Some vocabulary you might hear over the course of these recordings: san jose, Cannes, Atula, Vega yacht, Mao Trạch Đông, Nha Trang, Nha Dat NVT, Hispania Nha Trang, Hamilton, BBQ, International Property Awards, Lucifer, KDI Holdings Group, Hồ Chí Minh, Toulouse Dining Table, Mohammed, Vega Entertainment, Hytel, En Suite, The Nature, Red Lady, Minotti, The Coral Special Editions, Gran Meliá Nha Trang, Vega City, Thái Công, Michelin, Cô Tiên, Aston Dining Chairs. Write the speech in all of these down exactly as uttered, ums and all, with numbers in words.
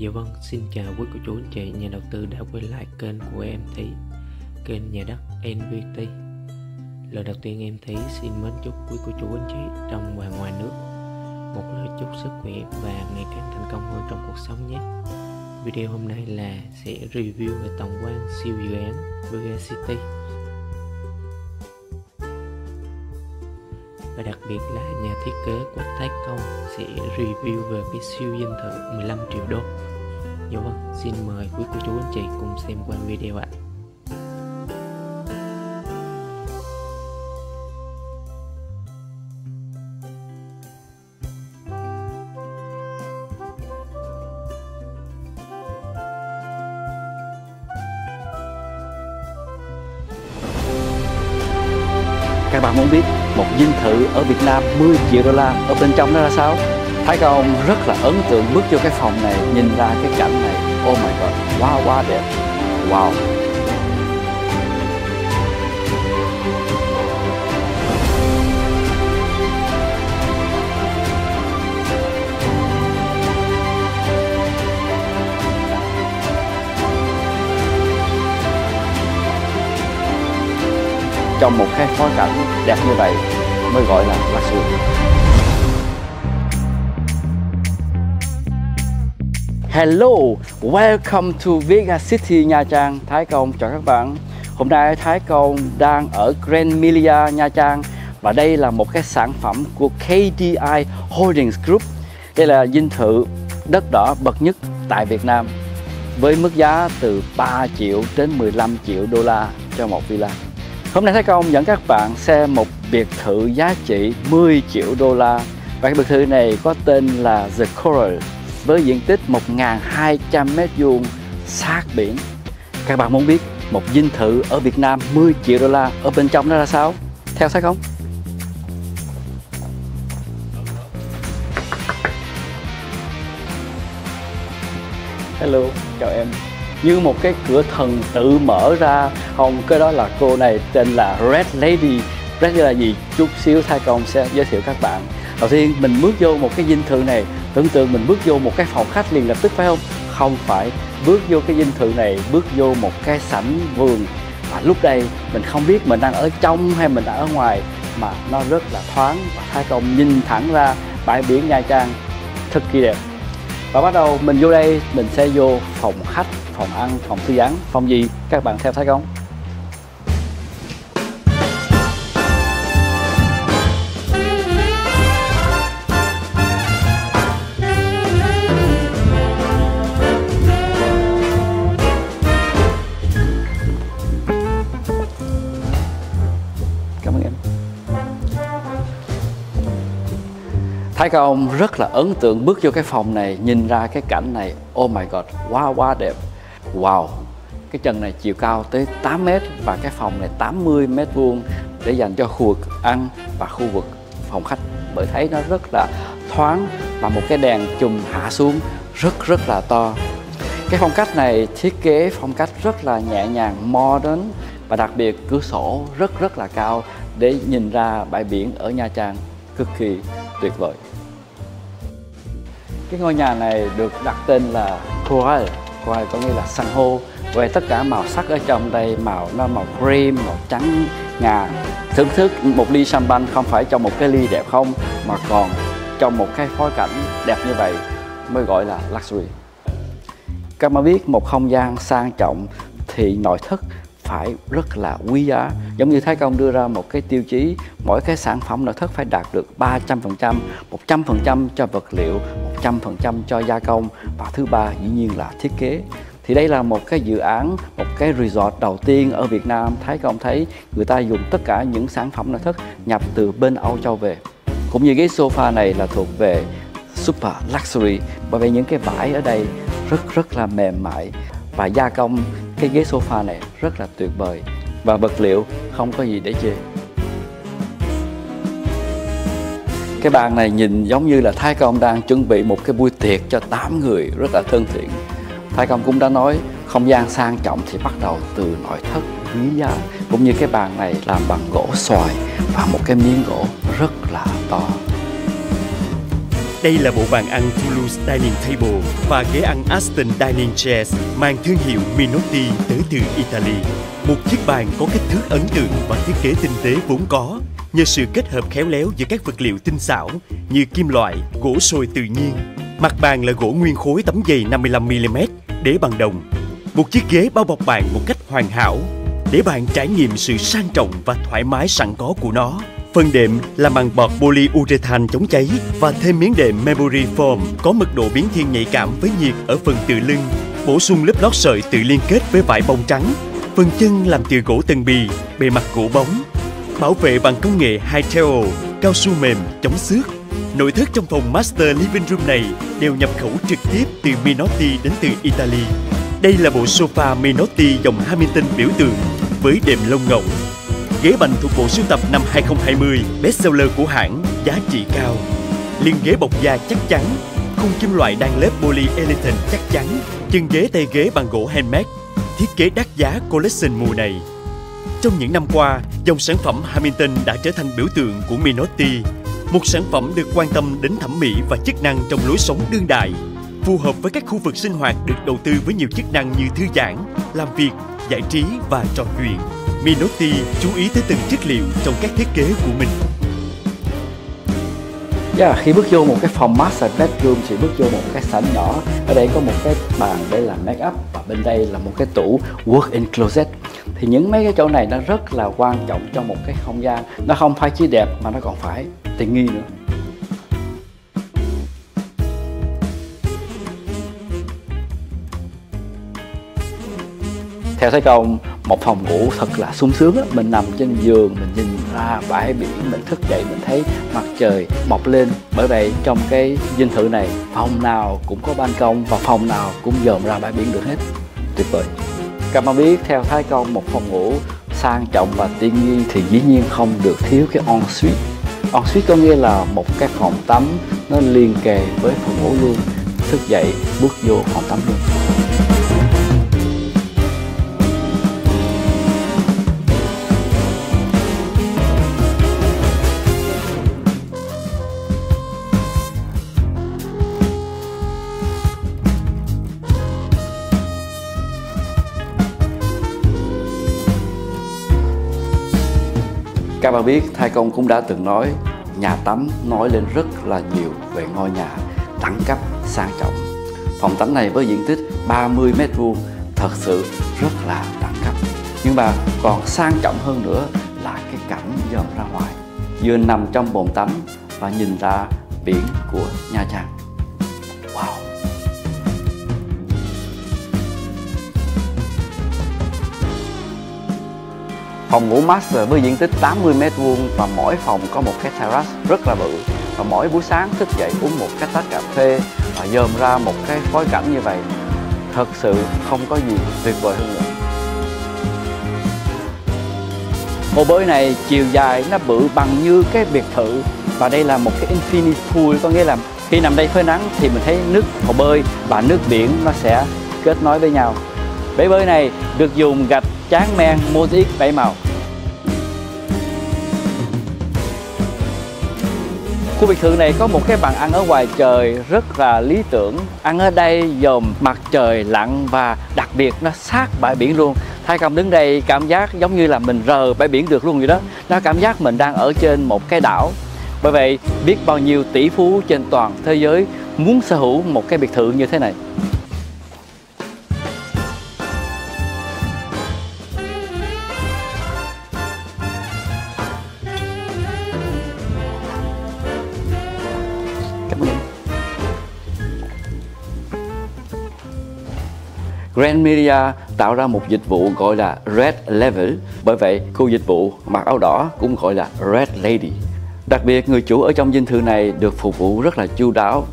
Dạ vâng, xin chào quý cô chú anh chị nhà đầu tư đã quay lại kênh của em Thí, kênh Nhà Đất en vê tê. Lời đầu tiên em Thí xin mến chúc quý cô chú anh chị trong và ngoài nước một lời chúc sức khỏe và ngày càng thành công hơn trong cuộc sống nhé. Video hôm nay là sẽ review về tổng quan siêu dự án Vega City. Và đặc biệt là nhà thiết kế của Thái Công sẽ review về cái siêu dinh thự mười lăm triệu đô. Dạ vâng, xin mời quý cô chú anh chị cùng xem qua video ạ. Các bạn muốn biết một dinh thự ở Việt Nam mười triệu đô la ở bên trong nó ra sao? Thái Công rất là ấn tượng bước vô cái phòng này, nhìn ra cái cảnh này, oh my god, wow, quá đẹp, wow. Trong một cái phối cảnh đẹp như vậy mới gọi là luxury. Hello, welcome to Vega City Nha Trang. Thái Công chào các bạn. Hôm nay Thái Công đang ở Gran Meliá Nha Trang và đây là một cái sản phẩm của ca đê i Holdings Group. Đây là dinh thự đất đỏ bậc nhất tại Việt Nam với mức giá từ ba triệu đến mười lăm triệu đô la cho một villa. Hôm nay Thái Công dẫn các bạn xem một biệt thự giá trị mười triệu đô la. Và cái biệt thự này có tên là The Coral với diện tích một nghìn hai trăm mét vuông sát biển. Các bạn muốn biết một dinh thự ở Việt Nam mười triệu đô la ở bên trong nó ra sao? Theo Thái Công. Hello, chào em. Như một cái cửa thần tự mở ra không, cái đó là cô này tên là Red Lady. Red Lady là gì? Chút xíu Thái Công sẽ giới thiệu các bạn. Đầu tiên mình bước vô một cái dinh thự này, tưởng tượng mình bước vô một cái phòng khách liền lập tức phải không? Không phải, bước vô cái dinh thự này, bước vô một cái sảnh vườn và lúc đây mình không biết mình đang ở trong hay mình đang ở ngoài mà nó rất là thoáng và Thái Công nhìn thẳng ra bãi biển Nha Trang thật kỳ đẹp. Và bắt đầu mình vô đây, mình sẽ vô phòng khách, phòng ăn, phòng thư giãn, phòng gì? Các bạn theo Thái Công. Cảm ơn em. Thái Công rất là ấn tượng bước vô cái phòng này, nhìn ra cái cảnh này, oh my god, quá quá đẹp. Wow, cái trần này chiều cao tới tám mét và cái phòng này tám mươi mét vuông để dành cho khu vực ăn và khu vực phòng khách. Bởi thấy nó rất là thoáng và một cái đèn chùm hạ xuống rất rất là to. Cái phong cách này thiết kế phong cách rất là nhẹ nhàng, modern và đặc biệt cửa sổ rất rất là cao để nhìn ra bãi biển ở Nha Trang, cực kỳ tuyệt vời. Cái ngôi nhà này được đặt tên là Coral, Coral có nghĩa là san hô. Về tất cả màu sắc ở trong đây, màu nó màu cream, màu trắng ngà. Thưởng thức một ly champagne không phải trong một cái ly đẹp không, mà còn trong một cái phối cảnh đẹp như vậy mới gọi là luxury. Các bạn biết một không gian sang trọng thì nội thất phải rất là quý giá. Giống như Thái Công đưa ra một cái tiêu chí, mỗi cái sản phẩm nội thất phải đạt được ba trăm phần trăm, một trăm phần trăm cho vật liệu, một trăm phần trăm cho gia công và thứ ba dĩ nhiên là thiết kế. Thì đây là một cái dự án, một cái resort đầu tiên ở Việt Nam. Thái Công thấy người ta dùng tất cả những sản phẩm nội thất nhập từ bên Âu Châu về. Cũng như ghế sofa này là thuộc về super luxury, bởi vì những cái vải ở đây rất rất là mềm mại và gia công cái ghế sofa này rất là tuyệt vời và vật liệu không có gì để chê. Cái bàn này nhìn giống như là Thái Công đang chuẩn bị một cái buổi tiệc cho tám người, rất là thân thiện. Thái Công cũng đã nói không gian sang trọng thì bắt đầu từ nội thất quý giá, cũng như cái bàn này làm bằng gỗ xoài và một cái miếng gỗ rất là to. Đây là bộ bàn ăn Toulouse Dining Table và ghế ăn Aston Dining Chairs mang thương hiệu Minotti tới từ Italy. Một chiếc bàn có kích thước ấn tượng và thiết kế tinh tế vốn có, nhờ sự kết hợp khéo léo giữa các vật liệu tinh xảo như kim loại, gỗ sồi tự nhiên. Mặt bàn là gỗ nguyên khối tấm dày năm mươi lăm mi li mét, đế bằng đồng. Một chiếc ghế bao bọc bàn một cách hoàn hảo, để bạn trải nghiệm sự sang trọng và thoải mái sẵn có của nó. Phần đệm là màng bọt polyurethane chống cháy và thêm miếng đệm memory foam có mật độ biến thiên nhạy cảm với nhiệt ở phần tựa lưng, bổ sung lớp lót sợi tự liên kết với vải bông trắng. Phần chân làm từ gỗ tần bì, bề mặt gỗ bóng, bảo vệ bằng công nghệ Hytel, cao su mềm chống xước. Nội thất trong phòng Master Living Room này đều nhập khẩu trực tiếp từ Minotti đến từ Italy. Đây là bộ sofa Minotti dòng Hamilton biểu tượng với đệm lông ngỗng. Ghế bành thuộc bộ sưu tập năm hai không hai không bestseller của hãng, giá trị cao. Lưng ghế bọc da chắc chắn, khung kim loại đan lép polyurethane chắc chắn, chân ghế tay ghế bằng gỗ handmade, thiết kế đắt giá collection mùa này. Trong những năm qua, dòng sản phẩm Hamilton đã trở thành biểu tượng của Minotti, một sản phẩm được quan tâm đến thẩm mỹ và chức năng trong lối sống đương đại, phù hợp với các khu vực sinh hoạt được đầu tư với nhiều chức năng như thư giãn, làm việc, giải trí và trò chuyện. Minotti chú ý tới từng chất liệu trong các thiết kế của mình. Yeah, khi bước vô một cái phòng master bedroom thì bước vô một cái sảnh nhỏ. Ở đây có một cái bàn để làm make up và bên đây là một cái tủ work in closet. Thì những mấy cái chỗ này nó rất là quan trọng trong một cái không gian. Nó không phải chỉ đẹp mà nó còn phải tiện nghi nữa. Theo Thái Công, một phòng ngủ thật là sung sướng. Mình nằm trên giường, mình nhìn ra bãi biển, mình thức dậy mình thấy mặt trời mọc lên. Bởi vậy trong cái dinh thự này, phòng nào cũng có ban công và phòng nào cũng dòm ra bãi biển được hết. Tuyệt vời. Các bạn biết, theo Thái Công, một phòng ngủ sang trọng và tiện nghi thì dĩ nhiên không được thiếu cái en suite. En suite có nghĩa là một cái phòng tắm nó liền kề với phòng ngủ luôn. Thức dậy, bước vô phòng tắm luôn. Các bạn biết, Thái Công cũng đã từng nói nhà tắm nói lên rất là nhiều về ngôi nhà đẳng cấp sang trọng. Phòng tắm này với diện tích ba mươi mét vuông thật sự rất là đẳng cấp. Nhưng mà còn sang trọng hơn nữa là cái cảnh dòm ra ngoài, vừa nằm trong bồn tắm và nhìn ra biển của Nha Trang. Wow! Phòng ngủ master với diện tích tám mươi mét vuông và mỗi phòng có một cái terrace rất là bự. Và mỗi buổi sáng thức dậy uống một cái tách cà phê và dòm ra một cái phối cảnh như vậy, thật sự không có gì tuyệt vời hơn nữa. Hồ bơi này chiều dài nó bự bằng như cái biệt thự. Và đây là một cái infinity pool, có nghĩa là khi nằm đây phơi nắng thì mình thấy nước hồ bơi và nước biển nó sẽ kết nối với nhau. Bể bơi này được dùng gạch tráng men mosaic bảy màu. Khu biệt thự này có một cái bàn ăn ở ngoài trời rất là lý tưởng. Ăn ở đây dòm mặt trời lặn và đặc biệt nó sát bãi biển luôn. Thái Công đứng đây cảm giác giống như là mình rờ bãi biển được luôn vậy đó. Nó cảm giác mình đang ở trên một cái đảo. Bởi vậy biết bao nhiêu tỷ phú trên toàn thế giới muốn sở hữu một cái biệt thự như thế này. Gran Meliá tạo ra một dịch vụ gọi là Red Lady, bởi vậy khu dịch vụ mặc áo đỏ cũng gọi là Red Lady. Đặc biệt người chủ ở trong dinh thự này được phục vụ rất là chu đáo.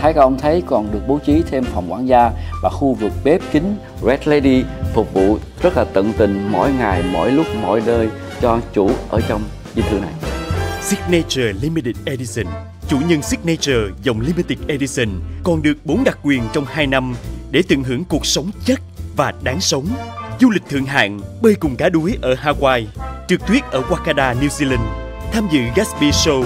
Thái Công thấy còn được bố trí thêm phòng quản gia và khu vực bếp kín. Red Lady phục vụ rất là tận tình mỗi ngày, mỗi lúc, mỗi nơi cho chủ ở trong dinh thự này. Signature Limited Edition. Chủ nhân Signature dòng Limited Edition còn được bốn đặc quyền trong hai năm để tận hưởng cuộc sống chất và đáng sống. Du lịch thượng hạng, bơi cùng cá đuối ở Hawaii, trượt tuyết ở Wakada, New Zealand, tham dự Gatsby Show,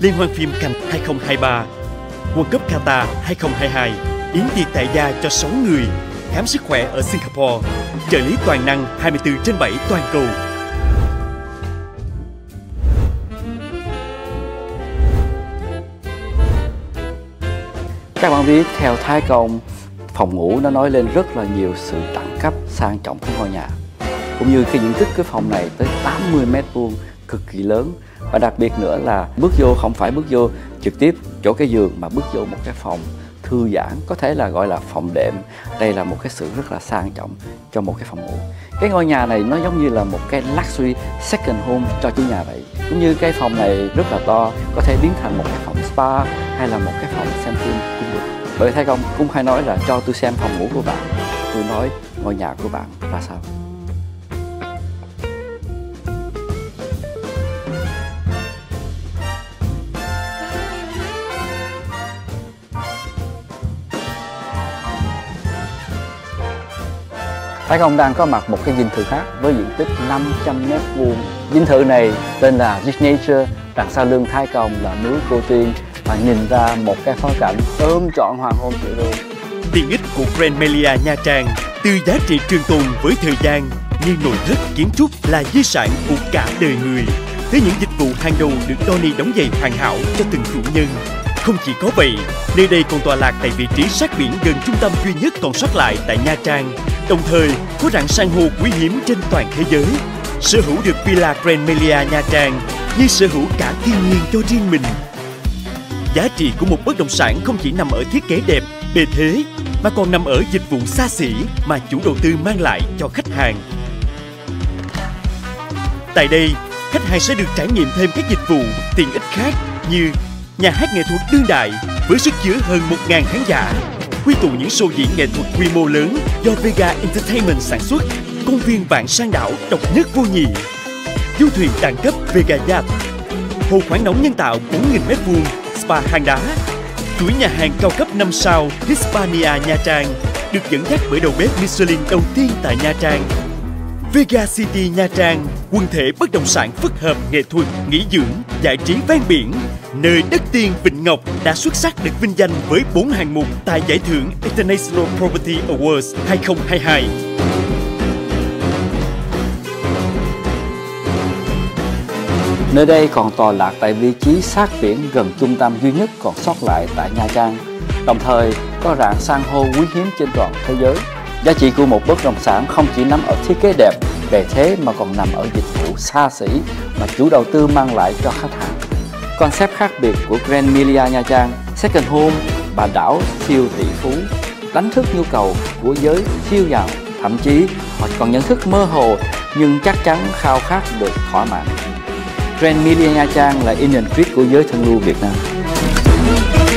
Liên hoan phim Cannes hai không hai ba, World Cup Qatar hai không hai hai, yến tiệc tại gia cho sáu người, khám sức khỏe ở Singapore, trợ lý toàn năng hai mươi bốn trên bảy toàn cầu. Các bạn biết, theo Thái Công, phòng ngủ nó nói lên rất là nhiều sự đẳng cấp sang trọng của ngôi nhà. Cũng như cái diện tích cái phòng này tới tám mươi mét vuông, cực kỳ lớn. Và đặc biệt nữa là bước vô không phải bước vô trực tiếp chỗ cái giường mà bước vô một cái phòng thư giãn, có thể là gọi là phòng đệm. Đây là một cái sự rất là sang trọng cho một cái phòng ngủ. Cái ngôi nhà này nó giống như là một cái luxury second home cho chủ nhà vậy. Cũng như cái phòng này rất là to, có thể biến thành một cái phòng spa hay là một cái phòng xem phim cũng được. Bởi Thái Công cũng hay nói là cho tôi xem phòng ngủ của bạn, tôi nói ngôi nhà của bạn ra sao. Thái Công đang có mặt một cái dinh thự khác với diện tích năm trăm mét vuông. Dinh thự này tên là The Nature, đằng sau lưng Thái Công là núi Cô Tiên và nhìn ra một cái phong cảnh ôm trọn hoàng hôn tự nhiên. Tiện ích của Gran Meliá Nha Trang từ giá trị trường tồn với thời gian như nội thất kiến trúc là di sản của cả đời người. Với những dịch vụ hàng đầu được Tony đóng giày hoàn hảo cho từng chủ nhân. Không chỉ có vậy, nơi đây còn tọa lạc tại vị trí sát biển gần trung tâm duy nhất còn sót lại tại Nha Trang. Đồng thời, có rặng san hô quý hiếm trên toàn thế giới. Sở hữu được Villa Gran Meliá Nha Trang như sở hữu cả thiên nhiên cho riêng mình. Giá trị của một bất động sản không chỉ nằm ở thiết kế đẹp, bề thế, mà còn nằm ở dịch vụ xa xỉ mà chủ đầu tư mang lại cho khách hàng. Tại đây, khách hàng sẽ được trải nghiệm thêm các dịch vụ tiện ích khác như nhà hát nghệ thuật đương đại với sức chứa hơn một nghìn khán giả, quy tụ những show diễn nghệ thuật quy mô lớn do Vega Entertainment sản xuất, công viên vạn sang đảo độc nhất vô nhì, du thuyền đẳng cấp Vega Yacht, hồ khoáng nóng nhân tạo bốn nghìn mét vuông, spa hang đá, chuỗi nhà hàng cao cấp năm sao Hispania Nha Trang được dẫn dắt bởi đầu bếp Michelin đầu tiên tại Nha Trang. Vega City Nha Trang, quần thể bất động sản phức hợp nghệ thuật, nghỉ dưỡng, giải trí ven biển, nơi đất tiên Vịnh Ngọc đã xuất sắc được vinh danh với bốn hạng mục tại giải thưởng International Property Awards hai không hai hai. Nơi đây còn tọa lạc tại vị trí sát biển gần trung tâm duy nhất còn sót lại tại Nha Trang. Đồng thời có rạn san hô quý hiếm trên toàn thế giới. Giá trị của một bất động sản không chỉ nằm ở thiết kế đẹp, bề thế mà còn nằm ở dịch vụ xa xỉ mà chủ đầu tư mang lại cho khách hàng. Concept khác biệt của Gran Meliá Nha Trang, second home, bà đảo siêu tỷ phú, đánh thức nhu cầu của giới siêu giàu, thậm chí họ còn nhận thức mơ hồ nhưng chắc chắn khao khát được thỏa mãn. Gran Meliá Nha Trang là in and treat của giới thân lưu Việt Nam.